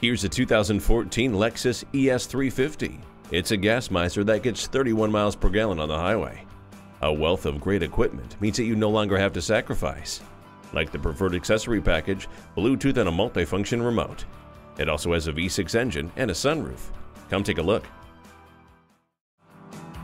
Here's a 2014 Lexus ES 350. It's a gas miser that gets 31 miles per gallon on the highway. A wealth of great equipment means that you no longer have to sacrifice, like the preferred accessory package, Bluetooth, and a multifunction remote. It also has a V6 engine and a sunroof. Come take a look.